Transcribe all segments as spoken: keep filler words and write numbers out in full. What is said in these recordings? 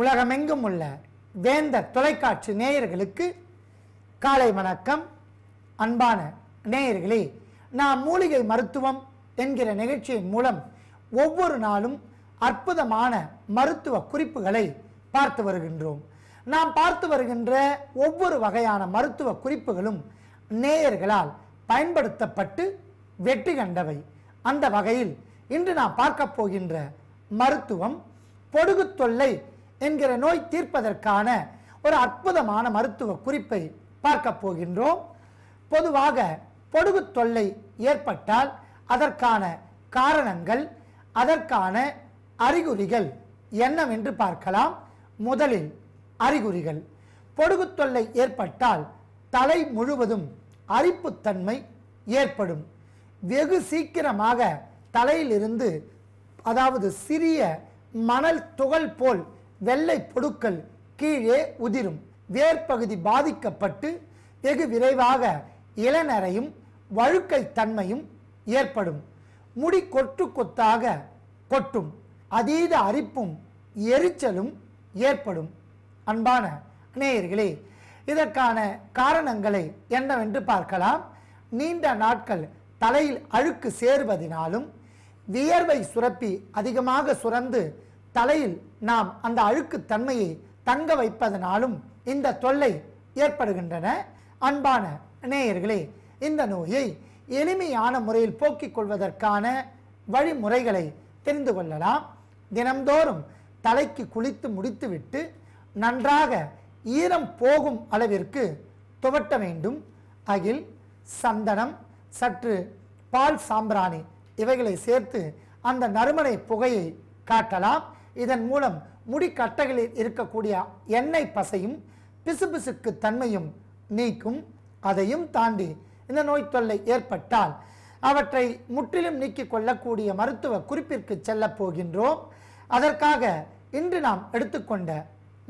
உலகமெங்கும் உள்ள வேந்தர் தொலைக்காட்சி நேயர்களுக்கு காலை வணக்கம். அன்பான நேயர்களே, நாம் மூலிகை மருத்துவம் என்கிற நிகழ்ச்சியின் மூலம் ஒவ்வொரு நாளும் அற்புதமான மருத்துவ குறிப்புகளை பார்த்து வருகின்றோம். நாம் பார்த்து வருகின்ற ஒவ்வொரு வகையான மருத்துவ குறிப்புகளும் நேயர்களால் பயன்படுத்தப்பட்டு வெற்றி கண்டவை. அந்த வகையில் இன்று நாம் பார்க்க போகின்ற மருத்துவம் பொடுகு தொல்லை என்கிற நோய் தீர்ப்பதற்கான ஒரு அற்புதமான மருத்துவ குறிப்பை பார்க்க போகின்றோம். பொதுவாக பொடுகு தொல்லை ஏற்பட்டால் அதற்கான காரணங்கள், அதற்கான அறிகுறிகள் என்னவென்று பார்க்கலாம். முதலில் அறிகுறிகள். பொடுகு தொல்லை ஏற்பட்டால் தலை முழுவதும் அரிப்புத்தன்மை ஏற்படும். வெகு சீக்கிரமாக தலையிலிருந்து, அதாவது சிறிய மணல் துகள் போல் வெள்ளை பொடுக்கள் கீழே உதிரும். வேர்பகுதி பாதிக்கப்பட்டு வெகு விரைவாக இளநரையும் வழுக்கை தன்மையும் ஏற்படும். முடி கொற்று கொத்தாக கொட்டும். அதீத அரிப்பும் எரிச்சலும் ஏற்படும். அன்பான நேயர்களே, இதற்கான காரணங்களை என்னவென்று பார்க்கலாம். நீண்ட நாட்கள் தலையில் அழுக்கு சேருவதினாலும், வியர்வை சுரப்பி அதிகமாக சுரந்து தலையில் நாம் அந்த அழுக்குத்தன்மையை தங்க வைப்பதனாலும் இந்த தொல்லை ஏற்படுகின்றன. அன்பான நேயர்களே, இந்த நோயை எளிமையான முறையில் போக்கிக் கொள்வதற்கான வழிமுறைகளை தெரிந்து கொள்ளலாம். தினம்தோறும் தலைக்கு குளித்து முடித்துவிட்டு நன்றாக ஈரம் போகும் அளவிற்கு துவட்ட வேண்டும். அகில், சந்தனம், சற்று பால் சாம்பிராணி இவைகளை சேர்த்து அந்த நறுமணை புகையை காட்டலாம். இதன் மூலம் முடிக்கட்டைகளில் இருக்கக்கூடிய எண்ணெய் பசையும் பிசுபிசுக்கு தன்மையும் நீக்கும். அதையும் தாண்டி இந்த நோய் தொல்லை ஏற்பட்டால் அவற்றை முற்றிலும் நீக்கிக் கொள்ளக்கூடிய மருத்துவ குறிப்பிற்கு செல்ல போகின்றோம். அதற்காக இன்று நாம் எடுத்துக்கொண்ட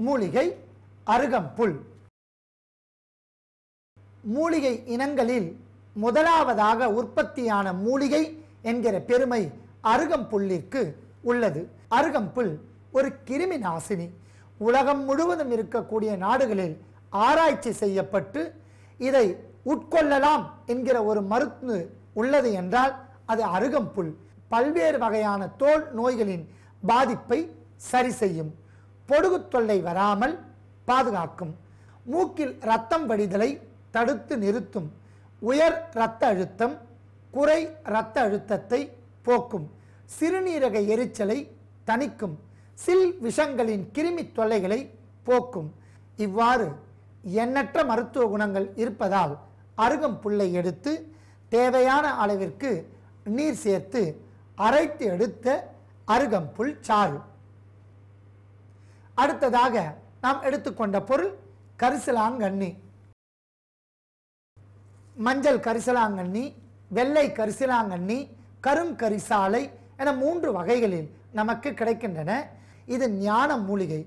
மூலிகை அருகம்புல். மூலிகை இனங்களில் முதலாவதாக உற்பத்தியான மூலிகை என்கிற பெருமை அருகம்புல்லிற்கு உள்ளது. அருகம்புல் ஒரு கிருமி நாசினி. உலகம் முழுவதும் இருக்கக்கூடிய நாடுகளில் ஆராய்ச்சி செய்யப்பட்டு இதை உட்கொள்ளலாம் என்கிற ஒரு மருந்து உள்ளது என்றால் அது அருகம்புல். பல்வேறு வகையான தோல் நோய்களின் பாதிப்பை சரி செய்யும். பொடுகு தொல்லை வராமல் பாதுகாக்கும். மூக்கில் இரத்தம் வடிதலை தடுத்து நிறுத்தும். உயர் இரத்த அழுத்தம், குறை இரத்த அழுத்தத்தை போக்கும். சிறுநீரக எரிச்சலை தணிக்கும். சில் விஷங்களின் கிருமி தொல்லைகளை போக்கும். இவ்வாறு எண்ணற்ற மருத்துவ குணங்கள் இருப்பதால் அருகம்புல்லை எடுத்து தேவையான அளவிற்கு நீர் சேர்த்து அரைத்து எடுத்த அருகம்புல் சாறு. அடுத்ததாக நாம் எடுத்துக்கொண்ட பொருள் கரிசலாங்கண்ணி. மஞ்சள் கரிசலாங்கண்ணி, வெள்ளை கரிசலாங்கண்ணி, கருங்கரிசாலை என மூன்று வகைகளில் நமக்கு கிடைக்கின்றன. இது ஞான மூலிகை.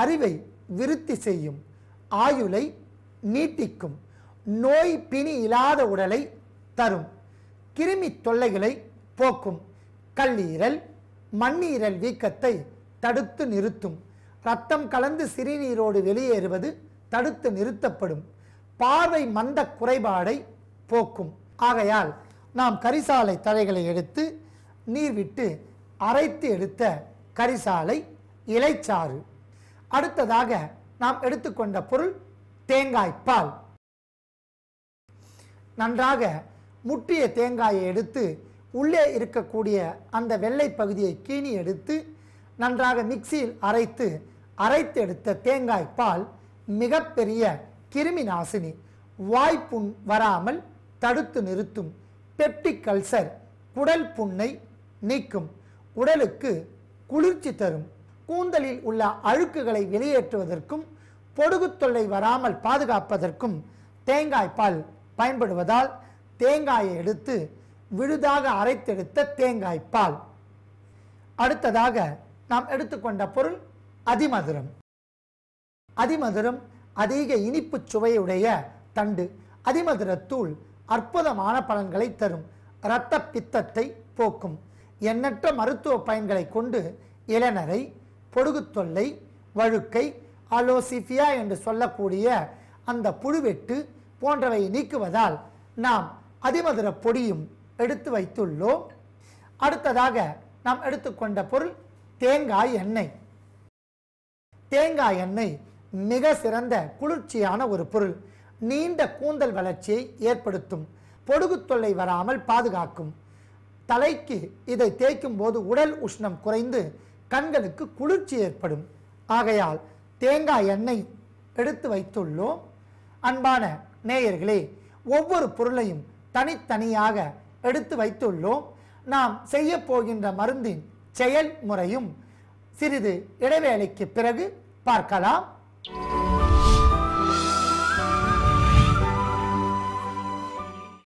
அறிவை விருத்தி செய்யும், ஆயுளை நீட்டிக்கும், நோய் பிணி இல்லாத உடலை தரும், கிருமி தொல்லைகளை போக்கும், கல்லீரல் மண்ணீரல் வீக்கத்தை தடுத்து நிறுத்தும், இரத்தம் கலந்து சிறுநீரோடு வெளியேறுவது தடுத்து நிறுத்தப்படும், பார்வை மந்த குறைபாடை போக்கும். ஆகையால் நாம் கரிசாலை தழைகளை எடுத்து நீர் விட்டு அரைத்து எடுத்த கரிசாலை இலைச்சாறு. அடுத்ததாக நாம் எடுத்துக்கொண்ட பொருள் தேங்காய்ப்பால். நன்றாக முற்றிய தேங்காயை எடுத்து உள்ளே இருக்கக்கூடிய அந்த வெள்ளை பகுதியை கீணி எடுத்து நன்றாக மிக்சியில் அரைத்து அரைத்து எடுத்த தேங்காய்ப்பால் மிகப்பெரிய கிருமி நாசினி. வாய்ப்புண் வராமல் தடுத்து நிறுத்தும். பெப்டிக் அல்சர், குடல் புண்ணை நீக்கும். உடலுக்கு குளிர்ச்சி தரும். கூந்தலில் உள்ள அழுக்குகளை வெளியேற்றுவதற்கும் பொடுகு தொல்லை வராமல் பாதுகாப்பதற்கும் தேங்காய்ப்பால் பயன்படுவதால் தேங்காயை எடுத்து விழுதாக அரைத்தெடுத்த தேங்காய்ப்பால். அடுத்ததாக நாம் எடுத்துக்கொண்ட பொருள் அதிமதுரம். அதிமதுரம் அதிக இனிப்பு சுவையுடைய தண்டு. அதிமதுரத்தூள் அற்புதமான பலன்களை தரும். இரத்த பித்தத்தை போக்கும். எண்ணற்ற மருத்துவ பயன்களை கொண்டு இளநரை, பொடுகு தொல்லை, வழுக்கை, அலோசிஃபியா என்று சொல்லக்கூடிய அந்த புழுவெட்டு போன்றவை நீக்குவதால் நாம் அதிமதுர பொடியும் எடுத்து வைத்துள்ளோம். அடுத்ததாக நாம் எடுத்துக்கொண்ட பொருள் தேங்காய் எண்ணெய். தேங்காய் எண்ணெய் மிக சிறந்த குளிர்ச்சியான ஒரு பொருள். நீண்ட கூந்தல் வளர்ச்சியை ஏற்படுத்தும், பொடுகு தொல்லை வராமல் பாதுகாக்கும். தலைக்கு இதை தேய்க்கும் போது உடல் உஷ்ணம் குறைந்து கண்களுக்கு குளிர்ச்சி ஏற்படும். ஆகையால் தேங்காய் எண்ணெய் எடுத்து வைத்துள்ளோம். அன்பான நேயர்களே, ஒவ்வொரு பொருளையும் தனித்தனியாக எடுத்து வைத்துள்ளோம். நாம் செய்ய போகின்ற மருந்தின் செயல்முறையும் சிறிது இடைவேளைக்கு பிறகு பார்க்கலாம்.